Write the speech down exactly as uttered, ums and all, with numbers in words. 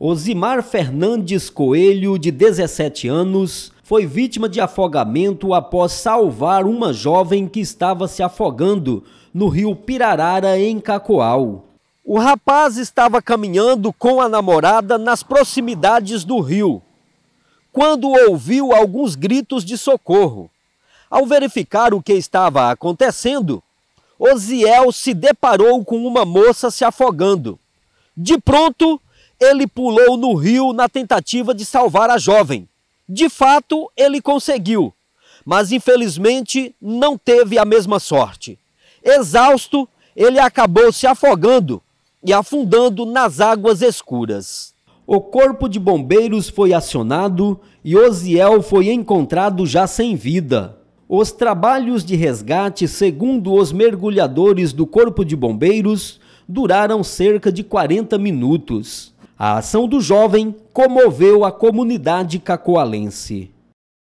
Ozimar Fernandes Coelho, de dezessete anos, foi vítima de afogamento após salvar uma jovem que estava se afogando no rio Pirarara, em Cacoal. O rapaz estava caminhando com a namorada nas proximidades do rio, quando ouviu alguns gritos de socorro. Ao verificar o que estava acontecendo, Oziel se deparou com uma moça se afogando. De pronto, ele pulou no rio na tentativa de salvar a jovem. De fato, ele conseguiu, mas infelizmente não teve a mesma sorte. Exausto, ele acabou se afogando e afundando nas águas escuras. O corpo de bombeiros foi acionado e Oziel foi encontrado já sem vida. Os trabalhos de resgate, segundo os mergulhadores do Corpo de Bombeiros, duraram cerca de quarenta minutos. A ação do jovem comoveu a comunidade cacoalense.